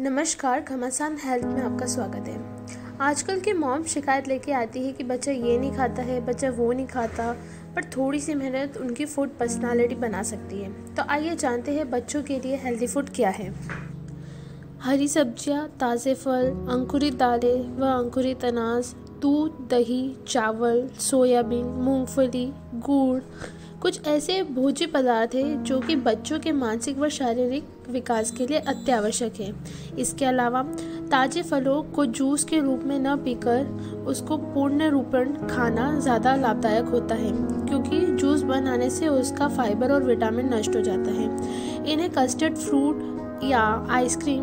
नमस्कार, घमासान हेल्थ में आपका स्वागत है। आजकल के मॉम शिकायत लेके आती है कि बच्चा ये नहीं खाता है, बच्चा वो नहीं खाता, पर थोड़ी सी मेहनत उनकी फूड पर्सनालिटी बना सकती है। तो आइए जानते हैं बच्चों के लिए हेल्दी फूड क्या है। हरी सब्जियां, ताज़े फल, अंकुरित दालें व अंकुरित अनाज, दूध, दही, चावल, सोयाबीन, मूँगफली, गुड़ कुछ ऐसे भोज्य पदार्थ हैं जो कि बच्चों के मानसिक व शारीरिक विकास के लिए अत्यावश्यक है। इसके अलावा ताजे फलों को जूस के रूप में न पीकर उसको पूर्ण रूपेण खाना ज़्यादा लाभदायक होता है, क्योंकि जूस बनाने से उसका फाइबर और विटामिन नष्ट हो जाता है। इन्हें कस्टर्ड फ्रूट या आइसक्रीम